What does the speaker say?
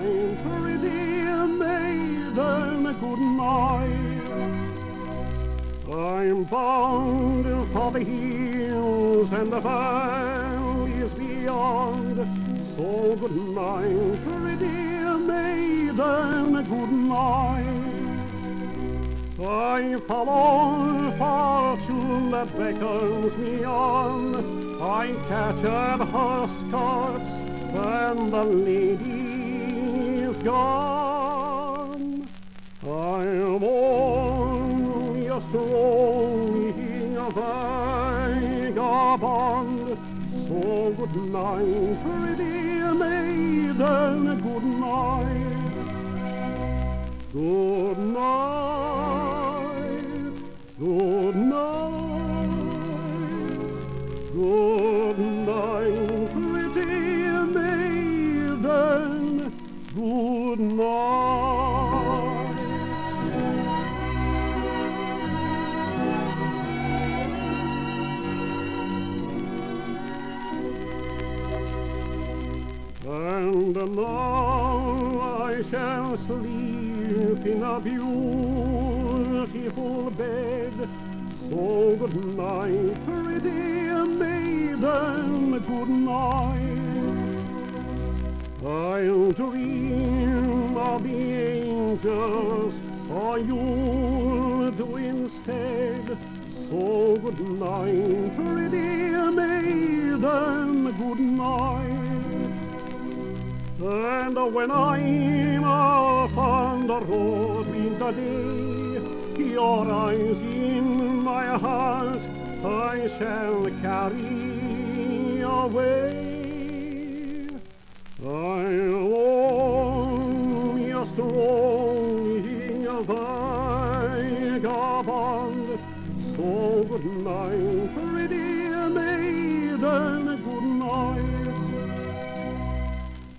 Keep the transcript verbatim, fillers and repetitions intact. night, pretty maiden, good night. I'm bound for the hills and the valleys beyond, so good night, pretty maiden, good night. I follow fortune that beckons me on, I catch at her skirts, when the lady is gone. I'm only a strolling vagabond, so good night, pretty maiden, good night. Good night, good night, good night, pretty maiden, good night. And now I shall sleep in a beautiful bed, so good night, pretty maiden, good night. I'll dream of the angels, or you'll do instead. So good night, pretty maiden, good night. And when I'm off on the road in the day, your eyes in my heart I shall carry away. I'm only a strolling vagabond, so good night, pretty maiden, good night.